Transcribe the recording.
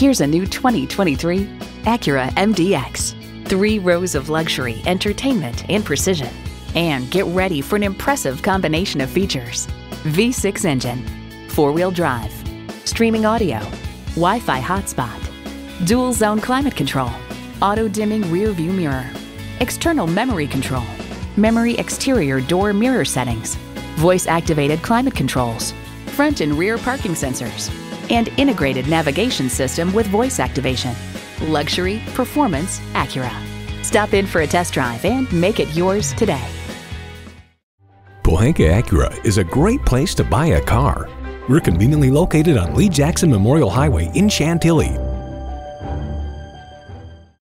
Here's a new 2023 Acura MDX. 3 rows of luxury, entertainment, and precision. And get ready for an impressive combination of features. V6 engine, 4-wheel drive, streaming audio, Wi-Fi hotspot, dual zone climate control, auto dimming rear view mirror, external memory control, memory exterior door mirror settings, voice activated climate controls, front and rear parking sensors, and integrated navigation system with voice activation. Luxury, performance, Acura. Stop in for a test drive and make it yours today. Pohanka Acura is a great place to buy a car. We're conveniently located on Lee Jackson Memorial Highway in Chantilly.